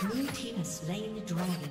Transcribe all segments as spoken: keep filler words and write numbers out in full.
Blue team has slain the dragon.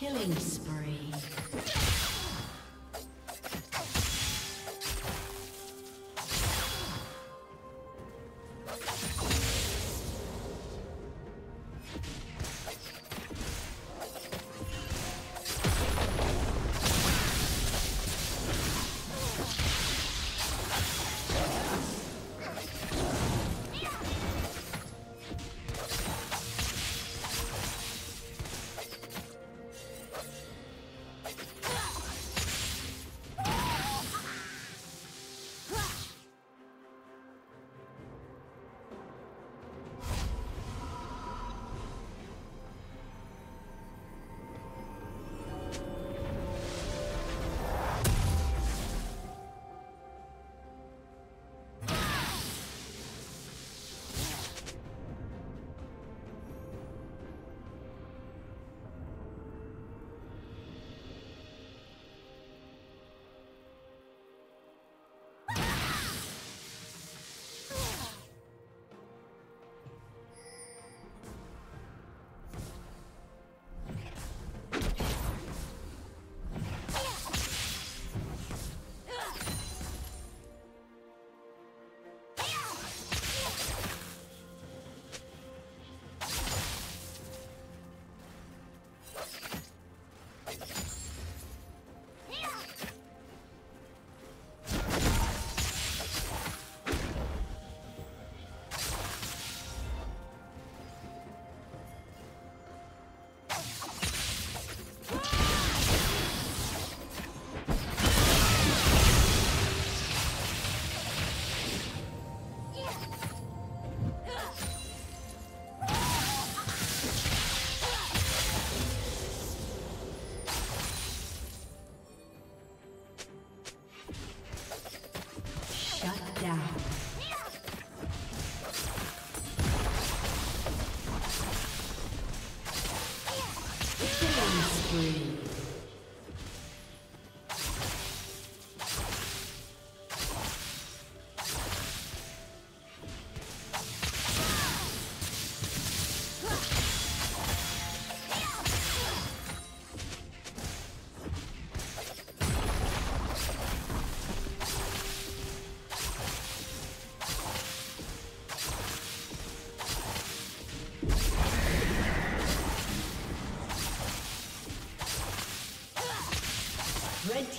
Killing spree. Red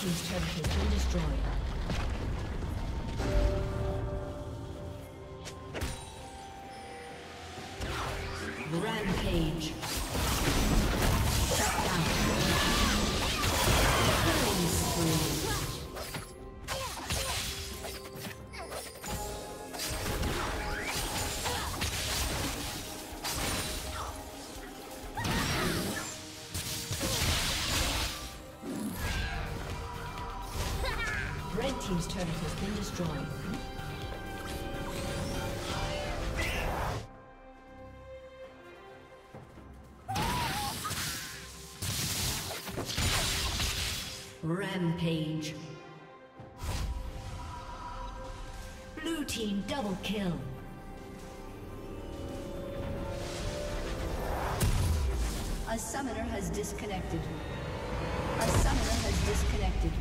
Team's turret has been destroyed. Team's turret has been destroyed. Rampage. Blue team double kill. A summoner has disconnected. A summoner has disconnected.